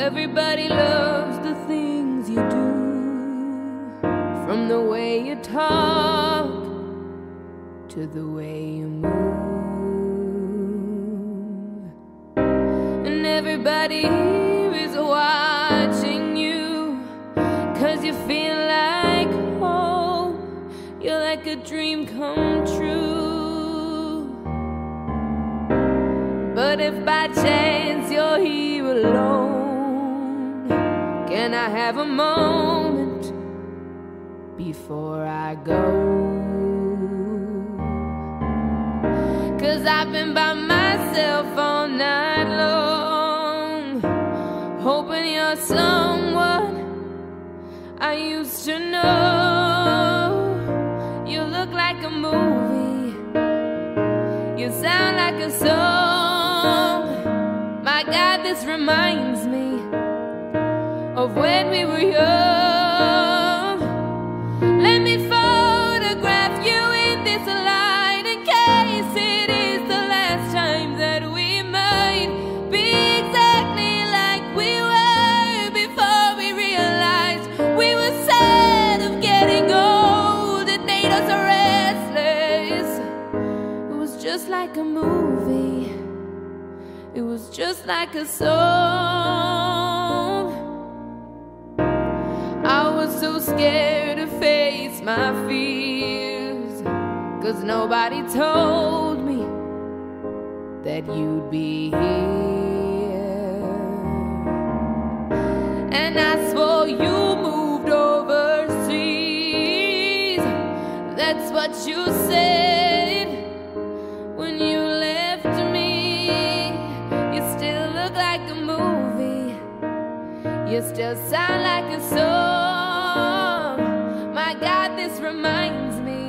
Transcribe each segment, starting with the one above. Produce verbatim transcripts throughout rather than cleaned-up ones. Everybody loves the things you do, from the way you talk to the way you move. And everybody here is watching you, 'cause you feel like home. You're like a dream come true. But if by chance you're here alone, can I have a moment before I go? 'Cause I've been by myself all night long, hoping you're someone I used to know. You look like a movie, you sound like a song. My God, this reminds me of when we were young. Let me photograph you in this light, in case it is the last time that we might be exactly like we were before we realized we were sad of getting old. It made us restless. It was just like a movie, it was just like a song. So scared to face my fears, 'cause nobody told me that you'd be here. And I swore you moved overseas, that's what you said when you left me. You still look like a movie, you still sound like a song. My God, this reminds me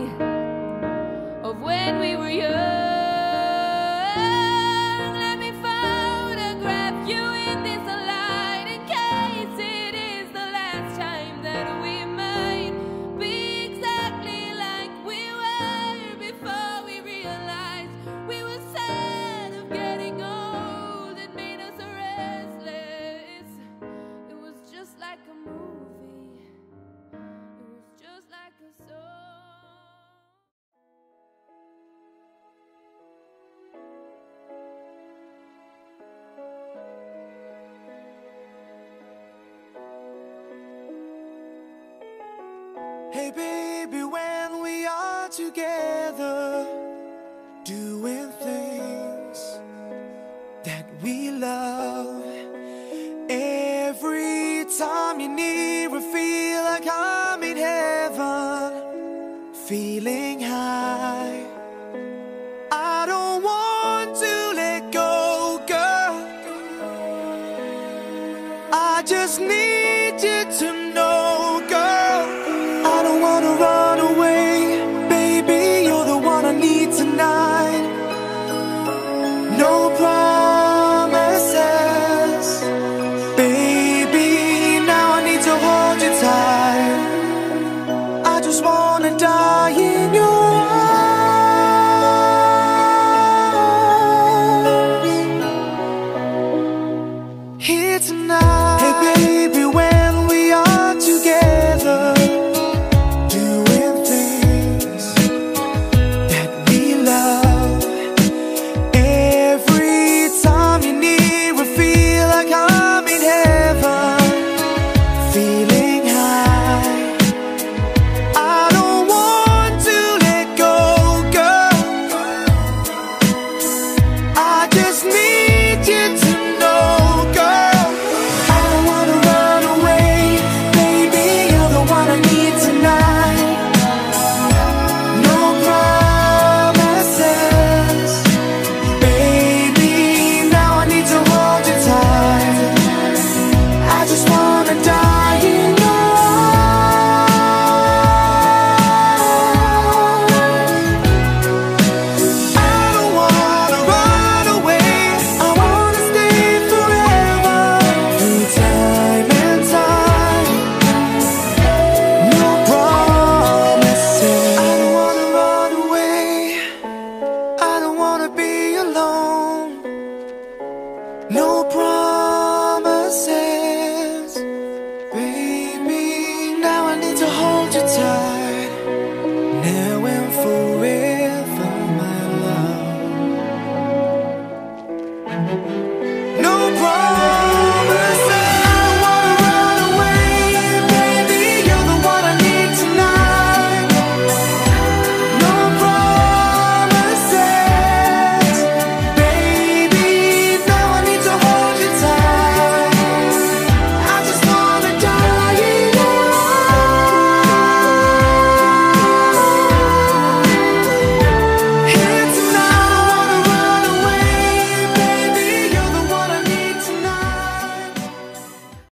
of when we were young. Hey baby, when we are together, doing things that we love, every time you're near, I feel like I'm in heaven, feeling high. I don't want to let go, girl. I just need you to know. I just wanna die in your eyes. now.